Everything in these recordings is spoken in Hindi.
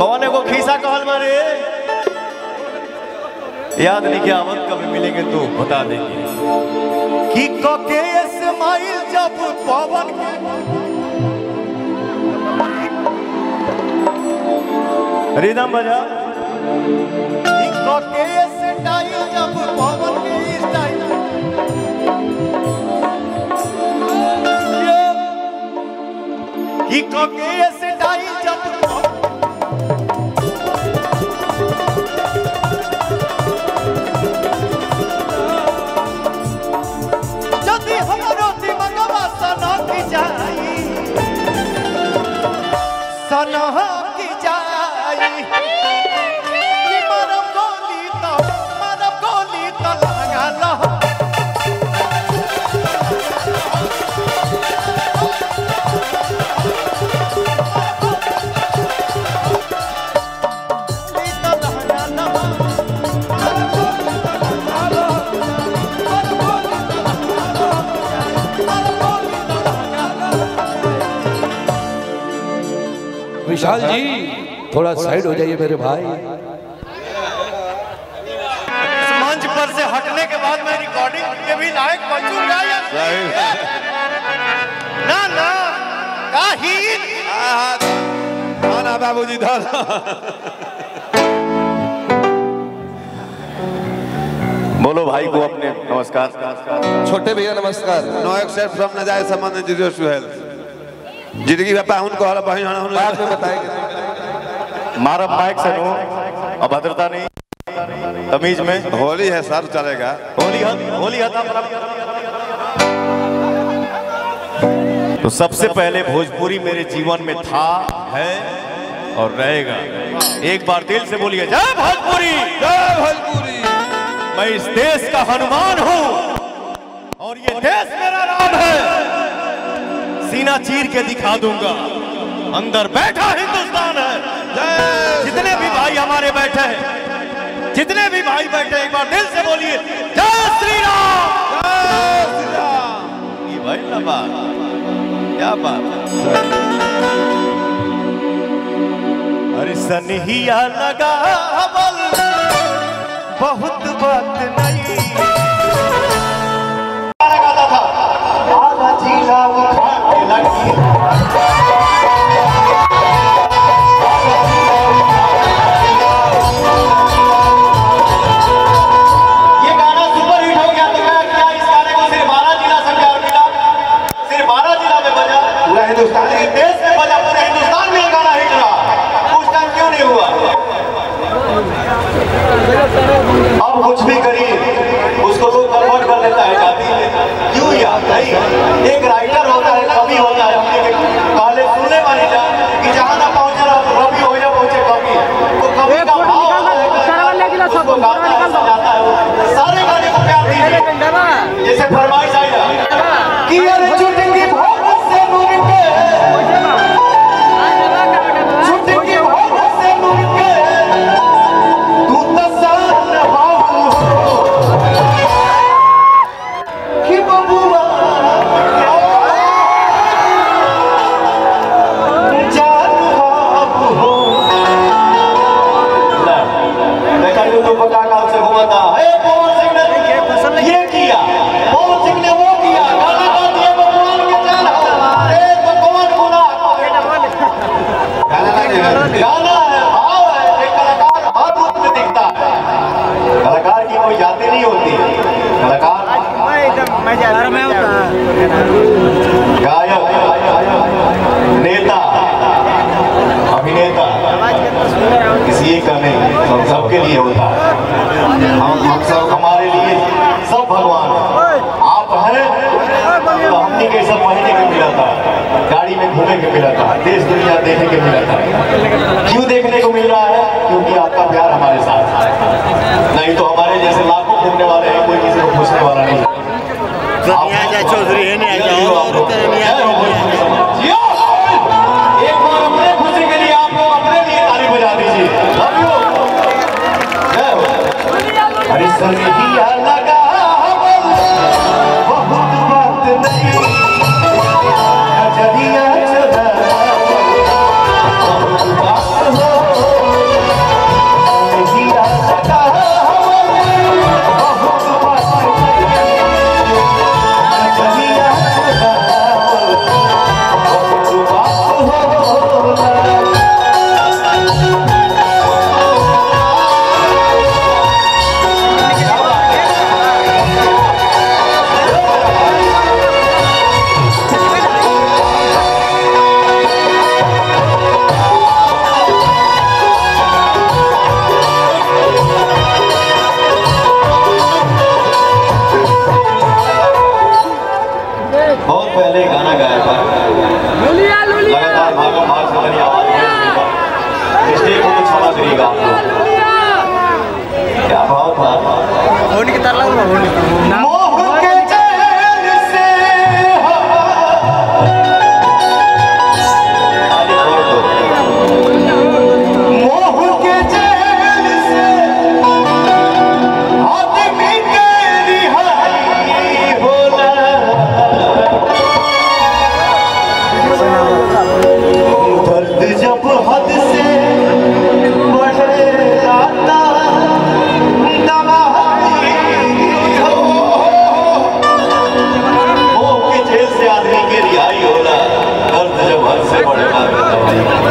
कौन एगो खीसा कहल मारे, याद नहीं कि आवत कभी मिलेंगे तो बता देंगे कि कके इस्माइल जब पवन के रिदम बजा कि कके इस्माइल जब पवन के स्टाइल कि कके इस्माइल जब विशाल जी थोड़ा साइड हो जाइए मेरे भाई। मंच पर से हटने के बाद मैं रिकॉर्डिंग के भी लायक बनूंगा या ना ना काहीन बाबूजी धर। बोलो भाई को अपने नमस्कार, छोटे भैया नमस्कार। नो एक्सेप्ट फ्रॉम न जाए संबंध जीरो सुहेल जिंदगी में पाहुन को हला भाई हना बात में बताएंगे। मारा बाइक से नो अभद्रता नहीं, तमीज में होली है सर चलेगा। होली है तो सबसे पहले भोजपुरी मेरे जीवन में था, है और रहेगा। एक बार दिल से बोलिए जय भोजपुरी, जय भोजपुरी। मैं इस देश का हनुमान हूँ और ये देश मेरा राम है। सीना चीर के दिखा दूंगा अंदर बैठा हिंदुस्तान है। जितने भी भाई हमारे बैठे हैं, जितने भी भाई बैठे हैं, एक बार दिल से बोलिए जय श्री राम, जय श्री राम। ये भाई ना बात क्या बात। अरे सनहिया लगा बल बहुत बात नहीं था जब हद से बढ़े जाता वो पीछे से आदमी की रिहाई हो रहा दर्द जब हद से बढ़ जाता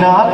ना